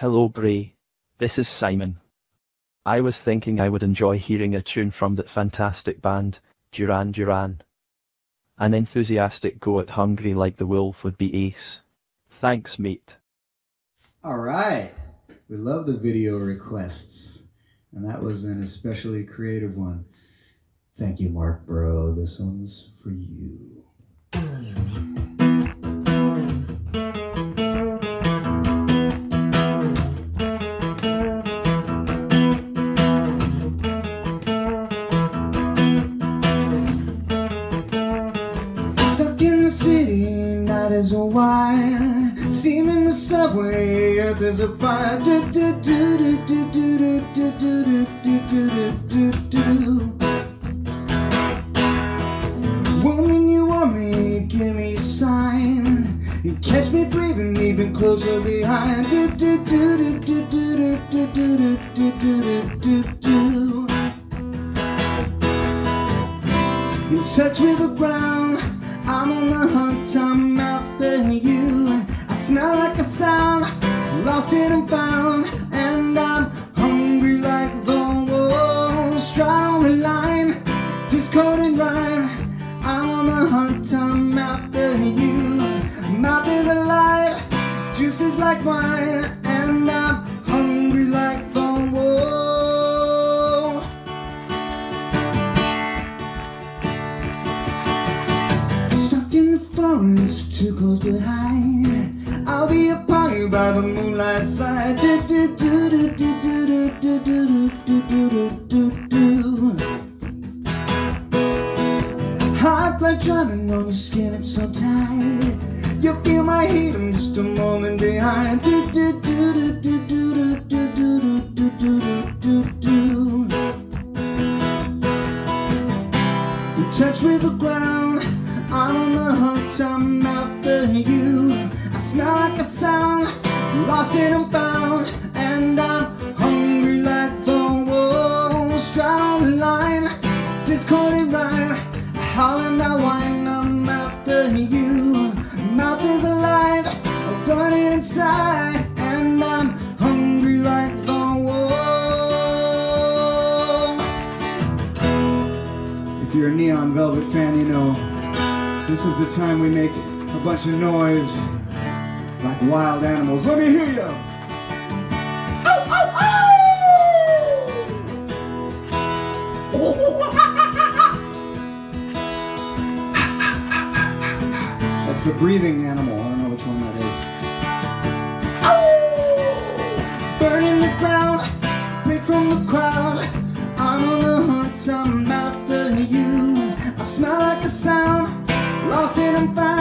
Hello Bray, this is Simon. I was thinking I would enjoy hearing a tune from that fantastic band, Duran Duran. An enthusiastic go at Hungry Like the Wolf would be ace. Thanks, mate. Alright, we love the video requests. And that was an especially creative one. Thank you, Mark, bro. This one's for you. Stuck in the city, night is a wire. Steam in the subway, earth is a fire. Do do do do do do do do do do do do. Woman, you want me? Give me a sign. You catch me breathing even closer behind. Do do do do do do do do do do do. You touch me the ground. I'm on the hunt. I'm after you. I smell like a sound. Lost it and found. And I'm hungry like the wolf. Strong and line. Discord and rhyme. I'm on the hunt, I'm after you. I'm after the light, juices like wine, and I'm hungry like the wolf. Stuck in the forest, too close to hide. I'll be a party by the moonlight side. Do do do do do do do do do do do do do. Hot blood driving on your skin, it's so tight. You feel my heat, I'm just a moment behind. Do do do do do do do do do do do do. You touch with the ground, I'm on the hunt, I'm after you. I smell like a sound, lost it and found, and I'm hungry like the wolf. Straddle the line, discord and rhyme. Hollin' I whine, I'm after you. Mouth is alive, I'm running inside, and I'm hungry like the wolf. If you're a Neon Velvet fan, you know this is the time we make a bunch of noise like wild animals. Let me hear you. Oh, oh, oh! It's a breathing animal, I don't know which one that is. Oh! Burning the ground, break from the crowd. I'm on the hunt, I'm after you. I smell like a sound, lost it and found.